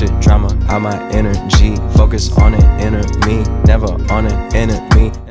shit drama out my energy. Focus on an inner me, never on an enemy.